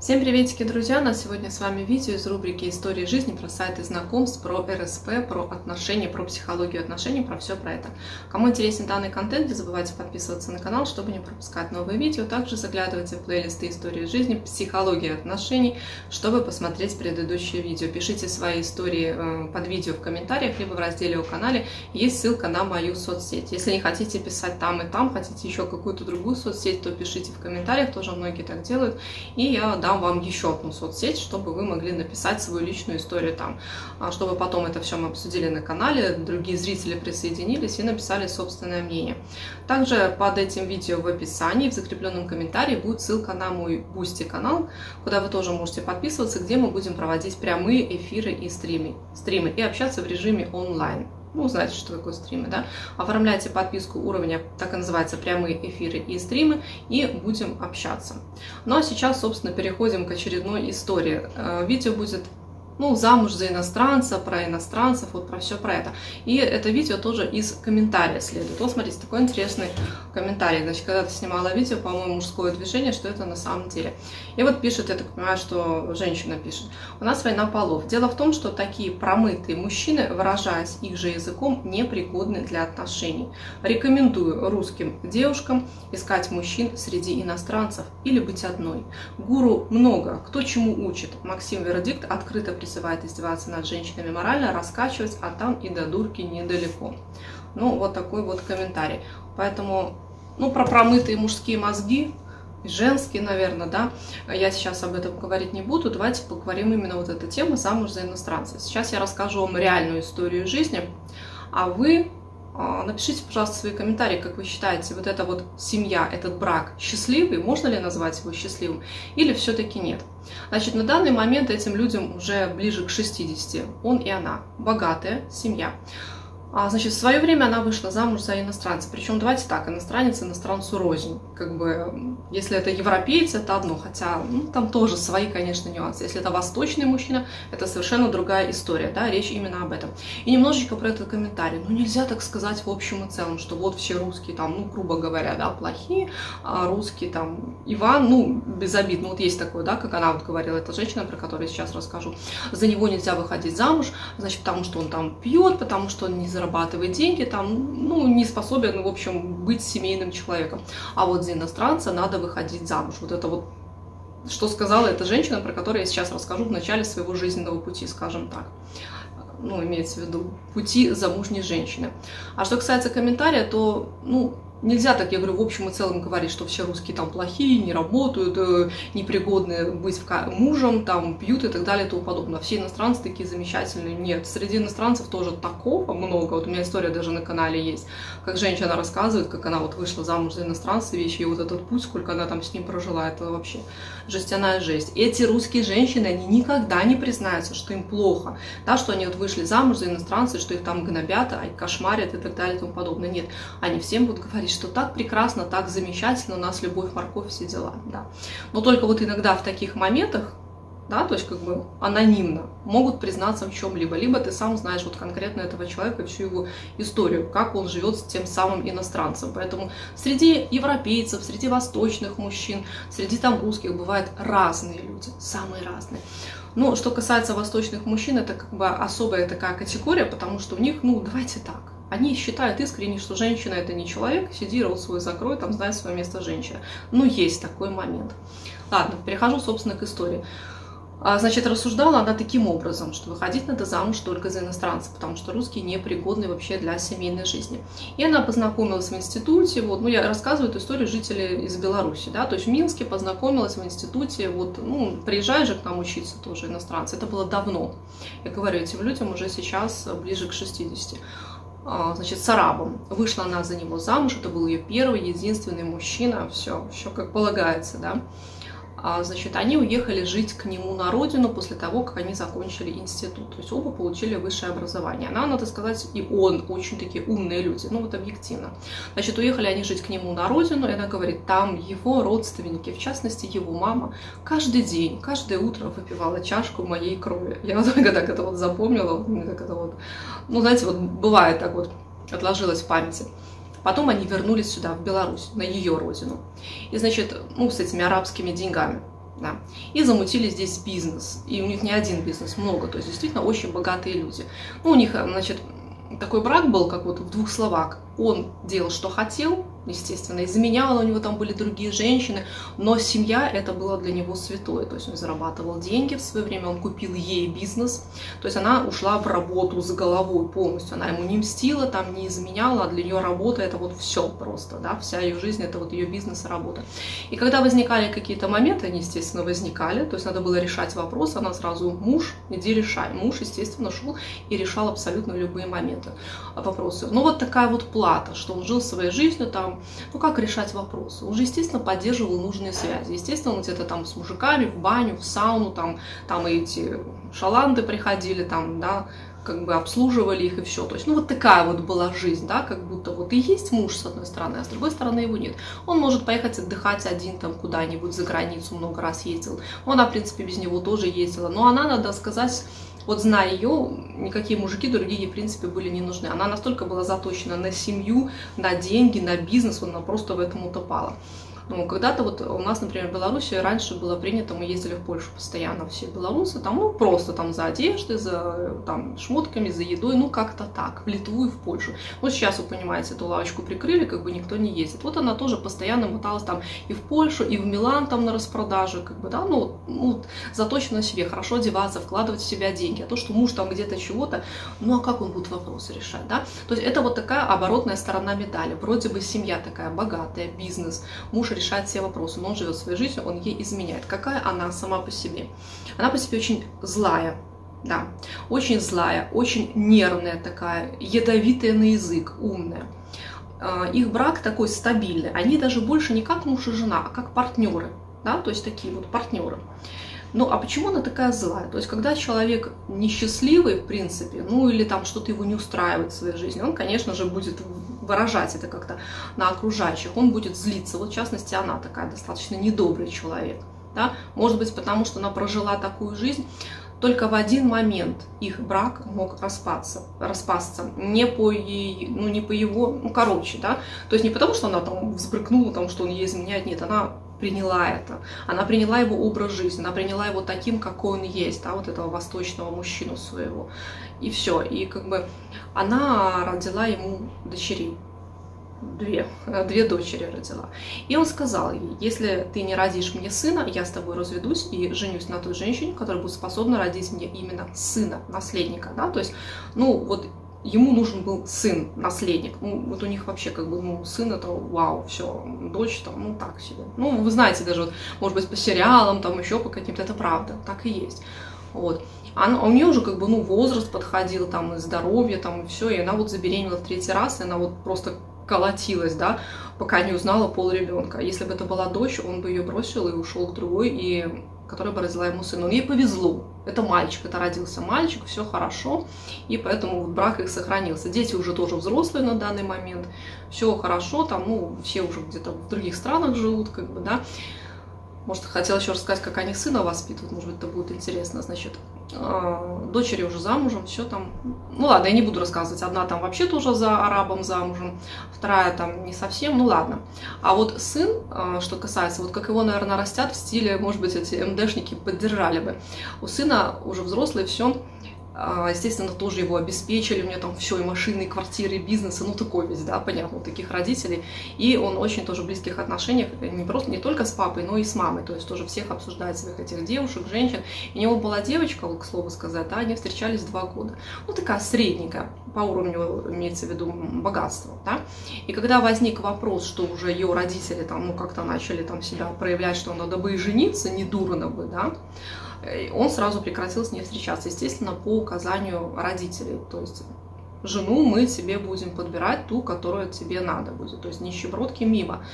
Всем приветики, друзья! У нас сегодня с вами видео из рубрики «Истории жизни» про сайты знакомств, про РСП, про отношения, про психологию отношений, про все про это. Кому интересен данный контент, не забывайте подписываться на канал, чтобы не пропускать новые видео. Также заглядывайте в плейлисты «Истории жизни», «Психология отношений», чтобы посмотреть предыдущие видео. Пишите свои истории под видео в комментариях, либо в разделе о канале. Есть ссылка на мою соцсеть. Если не хотите писать там и там, хотите еще какую-то другую соцсеть, то пишите в комментариях, тоже многие так делают. И я дам вам еще одну соцсеть, чтобы вы могли написать свою личную историю там, чтобы потом это все мы обсудили на канале, другие зрители присоединились и написали собственное мнение. Также под этим видео в описании, в закрепленном комментарии будет ссылка на мой Boosty канал, куда вы тоже можете подписываться, где мы будем проводить прямые эфиры и стримы и общаться в режиме онлайн. Ну, знаете, что такое стримы, да? Оформляйте подписку уровня, так и называется, прямые эфиры и стримы, и будем общаться. Ну, а сейчас, собственно, переходим к очередной истории. Видео будет, ну, замуж за иностранца, про иностранцев, вот про все про это. И это видео тоже из комментария следует. Вот, смотрите, такой интересный комментарий. Значит, когда-то снимала видео, по-моему, мужское движение, что это на самом деле. И вот пишет, я так понимаю, что женщина пишет. У нас война полов. Дело в том, что такие промытые мужчины, выражаясь их же языком, непригодны для отношений. Рекомендую русским девушкам искать мужчин среди иностранцев или быть одной. Гуру много, кто чему учит. Максим Вердикт открыто призывает издеваться над женщинами морально, раскачивать, а там и до дурки недалеко. Ну, вот такой вот комментарий. Поэтому, ну, про промытые мужские мозги, женские, наверное, да, я сейчас об этом говорить не буду. Давайте поговорим именно вот эта тема «Замуж за иностранца». Сейчас я расскажу вам реальную историю жизни, а вы напишите, пожалуйста, свои комментарии, как вы считаете, вот эта вот семья, этот брак счастливый, можно ли назвать его счастливым или все-таки нет? Значит, на данный момент этим людям уже ближе к 60, он и она, богатая семья. Значит, в свое время она вышла замуж за иностранца. Причем, давайте так, иностранец иностранцу рознь. Как бы, если это европеец, это одно. Хотя, ну, там тоже свои, конечно, нюансы. Если это восточный мужчина, это совершенно другая история, да, речь именно об этом. И немножечко про этот комментарий. Ну, нельзя так сказать в общем и целом, что вот все русские там, ну, грубо говоря, да, плохие, а русские там, Иван, ну, без обид. Ну, вот есть такое, да, как она вот говорила, эта женщина, про которую я сейчас расскажу. За него нельзя выходить замуж, значит, потому что он там пьет, потому что он не зарабатывает деньги, там, ну, не способен, в общем, быть семейным человеком. А вот за иностранца надо выходить замуж. Вот это вот, что сказала эта женщина, про которую я сейчас расскажу в начале своего жизненного пути, скажем так. Ну, имеется в виду пути замужней женщины. А что касается комментария, то, ну, нельзя так, я говорю, в общем и целом говорить, что все русские там плохие, не работают, непригодны быть мужем, там пьют и так далее и тому подобное. Все иностранцы такие замечательные. Нет, среди иностранцев тоже такого много. Вот у меня история даже на канале есть, как женщина рассказывает, как она вот вышла замуж за иностранца, и вот этот путь, сколько она там с ним прожила, это вообще жестяная жесть. Эти русские женщины, они никогда не признаются, что им плохо, да, что они вот вышли замуж за иностранца, что их там гнобят, кошмарят и так далее и тому подобное. Нет, они всем будут говорить, что так прекрасно, так замечательно, у нас любовь, морковь, все дела, да. Но только вот иногда в таких моментах, да, то есть как бы анонимно могут признаться в чем-либо. Либо ты сам знаешь вот конкретно этого человека, всю его историю, как он живет с тем самым иностранцем. Поэтому среди европейцев, среди восточных мужчин, среди там русских бывают разные люди, самые разные. Но что касается восточных мужчин, это как бы особая такая категория, потому что у них, ну, давайте так. Они считают искренне, что женщина это не человек, сиди, рот свой закрой, там знает свое место женщина. Ну, есть такой момент. Ладно, перехожу, собственно, к истории. Значит, рассуждала она таким образом, что выходить надо замуж только за иностранца, потому что русские непригодны вообще для семейной жизни. И она познакомилась в институте, вот, ну, я рассказываю эту историю жителей из Беларуси, да, то есть в Минске познакомилась в институте, вот, ну, приезжай же к нам учиться тоже иностранцы, это было давно. Я говорю этим людям уже сейчас ближе к 60. Значит, с арабом. Вышла она за него замуж, это был ее первый, единственный мужчина, все как полагается, да. Значит, они уехали жить к нему на родину после того, как они закончили институт. То есть оба получили высшее образование. Она, надо сказать, и он очень такие умные люди, ну вот объективно. Значит, уехали они жить к нему на родину, и она говорит, там его родственники, в частности его мама, каждый день, каждое утро выпивала чашку моей крови. Я только так это вот запомнила, так это вот, ну знаете, вот бывает так вот, отложилось в памяти. Потом они вернулись сюда, в Беларусь, на ее родину. И, значит, ну, с этими арабскими деньгами. Да. И замутили здесь бизнес. И у них не один бизнес, много. То есть действительно очень богатые люди. Ну, у них, значит, такой брак был, как вот в двух словах. Он делал, что хотел, естественно, изменял, у него там были другие женщины, но семья это было для него святое. То есть он зарабатывал деньги в свое время, он купил ей бизнес. То есть она ушла в работу с головой полностью. Она ему не мстила, там не изменяла, а для нее работа это вот все просто, да, вся ее жизнь это вот ее бизнес и работа. И когда возникали какие-то моменты, они, естественно, возникали, то есть надо было решать вопрос, она сразу: муж, иди решай. Муж, естественно, шел и решал абсолютно любые моменты, вопросы. Но вот такая вот плата, что он жил своей жизнью там. Ну, как решать вопросы? Он же, естественно, поддерживал нужные связи. Естественно, он где-то там с мужиками в баню, в сауну, там эти шаланды приходили, там, да, как бы обслуживали их и все. То есть, ну, вот такая вот была жизнь, да, как будто вот и есть муж с одной стороны, а с другой стороны его нет. Он может поехать отдыхать один там куда-нибудь за границу, много раз ездил. Она, в принципе, без него тоже ездила. Но она, надо сказать... Вот зная ее, никакие мужики другие ей, в принципе, были не нужны. Она настолько была заточена на семью, на деньги, на бизнес, она просто в этом утопала. Ну, когда-то вот у нас, например, в Беларуси раньше было принято, мы ездили в Польшу постоянно, все белорусы, там, ну, просто там за одеждой, за там, шмотками, за едой, ну, как-то так, в Литву и в Польшу. Вот сейчас, вы понимаете, эту лавочку прикрыли, как бы никто не ездит. Вот она тоже постоянно моталась там и в Польшу, и в Милан там на распродаже, как бы, да, ну заточена на себе, хорошо одеваться, вкладывать в себя деньги. А то, что муж там где-то чего-то, ну, а как он будет вопросы решать, да? То есть это вот такая оборотная сторона медали. Вроде бы семья такая богатая, бизнес, муж решает все вопросы, но он живет своей жизнью, он ей изменяет. Какая она сама по себе? Она по себе очень злая, да, очень злая, очень нервная такая, ядовитая на язык, умная. Их брак такой стабильный, они даже больше не как муж и жена, а как партнеры, да, то есть такие вот партнеры. Ну, а почему она такая злая? То есть, когда человек несчастливый, в принципе, ну, или там что-то его не устраивает в своей жизни, он, конечно же, будет выражать это как-то на окружающих, он будет злиться. Вот, в частности, она такая достаточно недобрый человек, да? Может быть, потому что она прожила такую жизнь. Только в один момент их брак мог распасться. Не по ей, ну, не по его, ну, короче, да? То есть, не потому, что она там взбрыкнула, там, что он ей изменяет, нет, она... приняла это. Она приняла его образ жизни, она приняла его таким, какой он есть, да, вот этого восточного мужчину своего. И все. И как бы она родила ему дочерей. Две дочери родила. И он сказал ей: если ты не родишь мне сына, я с тобой разведусь и женюсь на той женщине, которая будет способна родить мне именно сына, наследника, да, то есть, ну, вот ему нужен был сын, наследник. Ну, вот у них вообще как бы, ну, сын это вау, все, дочь там, ну, так себе. Ну, вы знаете, даже, вот, может быть, по сериалам, там, еще по каким-то, это правда, так и есть. Вот. А у нее уже как бы, ну, возраст подходил, там, и здоровье, там, и все, и она вот забеременела в 3-й раз, и она вот просто колотилась, да, пока не узнала пол ребенка. Если бы это была дочь, он бы ее бросил и ушел к другой, и... которая бы родила ему сына. Но ей повезло. Это мальчик, это родился мальчик, все хорошо, и поэтому брак их сохранился. Дети уже тоже взрослые на данный момент, все хорошо, там, ну, все уже где-то в других странах живут, как бы, да. Может, хотела еще рассказать, как они сына воспитывают, может быть, это будет интересно, значит. Дочери уже замужем, все там. Ну ладно, я не буду рассказывать. Одна там вообще тоже за арабом замужем, вторая там не совсем, ну ладно. А вот сын, что касается, вот как его, наверное, растят в стиле, может быть, эти МДшники поддержали бы. У сына уже взрослый, все. Естественно, тоже его обеспечили, у меня там все, и машины, и квартиры, и бизнесы, ну такой весь, да, понятно, у таких родителей. И он очень тоже в близких отношениях, не только с папой, но и с мамой, то есть тоже всех обсуждает, своих этих девушек, женщин. И у него была девочка, вот, к слову сказать, да, они встречались 2 года. Ну такая средненькая, по уровню имеется в виду богатства, да. И когда возник вопрос, что уже ее родители там, ну как-то начали там себя проявлять, что надо бы и жениться, не дурно бы, да, он сразу прекратил с ней встречаться, естественно, по указанию родителей. То есть жену мы тебе будем подбирать ту, которая тебе надо будет. То есть нищебродки мимо.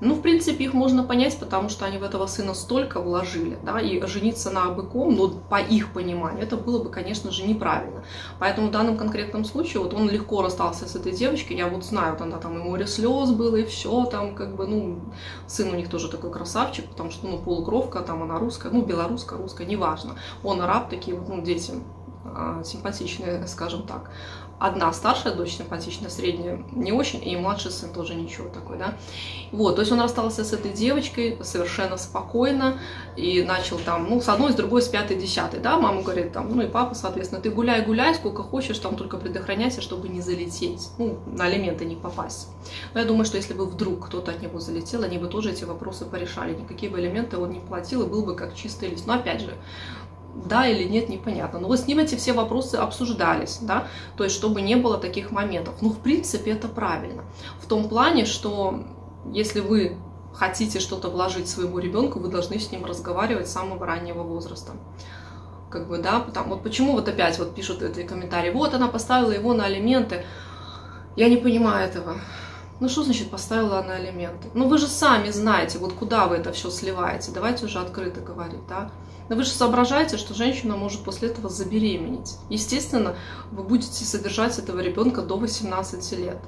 Ну, в принципе, их можно понять, потому что они в этого сына столько вложили, да, и жениться на обыком, но по их пониманию, это было бы, конечно же, неправильно. Поэтому в данном конкретном случае, вот он легко расстался с этой девочкой, я вот знаю, вот она там и море слез было, и все, там, как бы, ну, сын у них тоже такой красавчик, потому что, ну, полукровка, там, она русская, ну, белорусская, русская, неважно. Он араб, такие вот, ну, дети симпатичные, скажем так. Одна старшая дочь симпатичная, средняя не очень, и младший сын тоже ничего такой, да. Вот, то есть он расстался с этой девочкой совершенно спокойно и начал там, ну, с одной, с другой, с пятой, десятой, да. Мама говорит там, ну и папа, соответственно, ты гуляй, гуляй, сколько хочешь, там только предохраняйся, чтобы не залететь, ну, на алименты не попасть. Но я думаю, что если бы вдруг кто-то от него залетел, они бы тоже эти вопросы порешали, никакие бы алименты он не платил и был бы как чистый лист. Но опять же, да или нет, непонятно. Но вот с ним эти все вопросы обсуждались, да, то есть чтобы не было таких моментов. Ну, в принципе, это правильно. В том плане, что если вы хотите что-то вложить своему ребенку, вы должны с ним разговаривать с самого раннего возраста. Как бы, да, потому, вот почему вот опять вот пишут эти комментарии, вот она поставила его на алименты. Я не понимаю этого. Ну, что значит поставила на алименты? Ну, вы же сами знаете, вот куда вы это все сливаете. Давайте уже открыто говорить, да. Но вы же соображаете, что женщина может после этого забеременеть. Естественно, вы будете содержать этого ребенка до 18 лет.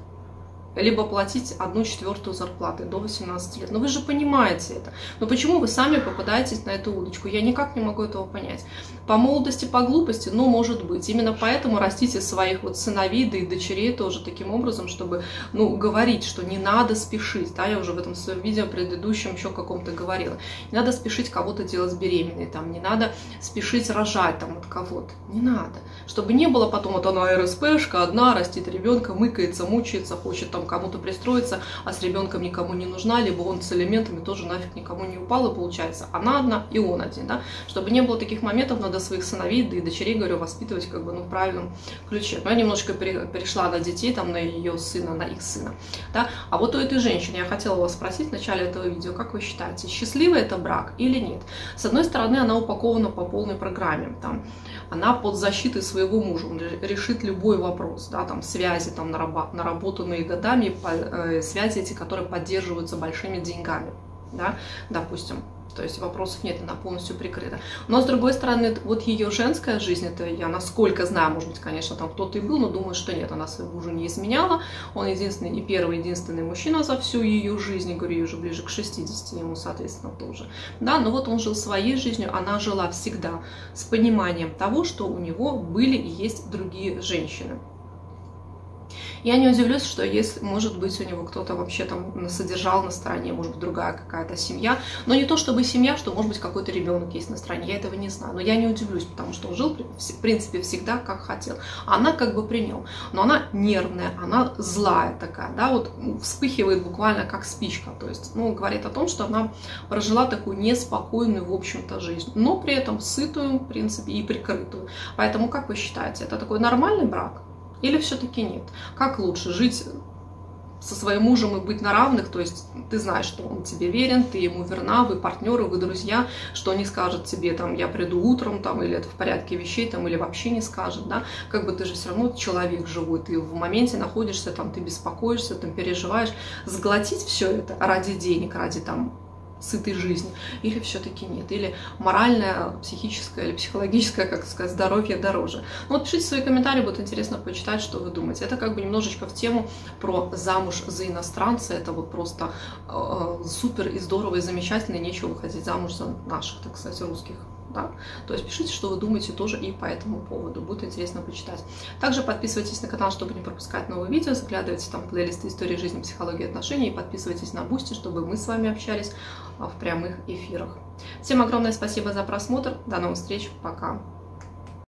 Либо платить 1/4 зарплаты до 18 лет. Но вы же понимаете это. Но почему вы сами попадаетесь на эту удочку? Я никак не могу этого понять. По молодости, по глупости, ну, может быть. Именно поэтому растите своих вот сыновей, да и дочерей тоже таким образом, чтобы, ну, говорить, что не надо спешить. Да, я уже в этом своем видео предыдущем еще каком-то говорила. Не надо спешить кого-то делать беременной, там, не надо спешить рожать там от кого-то. Не надо. Чтобы не было потом, вот она РСПшка одна, растит ребенка, мыкается, мучается, хочет там кому-то пристроиться, а с ребенком никому не нужна, либо он с элементами тоже нафиг никому не упал, и получается она одна и он один, да, чтобы не было таких моментов, надо своих сыновей, да и дочерей, говорю, воспитывать как бы, ну, в правильном ключе. Но я немножко перешла на детей, там, на ее сына, на их сына, да, а вот у этой женщины я хотела вас спросить в начале этого видео, как вы считаете, счастливый это брак или нет? С одной стороны, она упакована по полной программе, там, она под защитой своего мужа, он решит любой вопрос, да, там, связи, там, наработанные года, связи эти, которые поддерживаются большими деньгами, да, допустим. То есть вопросов нет, она полностью прикрыта. Но с другой стороны, вот ее женская жизнь, это я насколько знаю, может быть, конечно, там кто-то и был, но думаю, что нет, она своего мужа не изменяла. Он единственный и первый, единственный мужчина за всю ее жизнь, я говорю, ей уже ближе к 60, ему, соответственно, тоже. Да, но вот он жил своей жизнью, она жила всегда с пониманием того, что у него были и есть другие женщины. Я не удивлюсь, что если, может быть, у него кто-то вообще там содержал на стороне, может быть, другая какая-то семья. Но не то чтобы семья, что, может быть, какой-то ребенок есть на стороне. Я этого не знаю. Но я не удивлюсь, потому что он жил, в принципе, всегда как хотел. Она как бы при нем. Но она нервная, она злая такая, да, вот вспыхивает буквально как спичка. То есть, ну, говорит о том, что она прожила такую неспокойную, в общем-то, жизнь. Но при этом сытую, в принципе, и прикрытую. Поэтому, как вы считаете, это такой нормальный брак? Или все-таки нет? Как лучше жить со своим мужем и быть на равных? То есть ты знаешь, что он тебе верен, ты ему верна, вы партнеры, вы друзья, что не скажет тебе, там, я приду утром, там, или это в порядке вещей, там, или вообще не скажет, да? Как бы ты же все равно человек живой, ты в моменте находишься, там, ты беспокоишься, там, переживаешь. Сглотить все это ради денег, ради, там, сытой жизни, или все-таки нет, или моральное, психическое или психологическое, как сказать, здоровье дороже. Ну, вот пишите свои комментарии, будет интересно почитать, что вы думаете. Это как бы немножечко в тему про замуж за иностранца, это вот просто супер и здорово, и замечательно, и нечего выходить замуж за наших, так сказать, русских. Да? То есть пишите, что вы думаете тоже и по этому поводу. Будет интересно почитать. Также подписывайтесь на канал, чтобы не пропускать новые видео. Заглядывайте там плейлисты истории жизни, психологии, отношений. И подписывайтесь на Boosty, чтобы мы с вами общались в прямых эфирах. Всем огромное спасибо за просмотр. До новых встреч. Пока.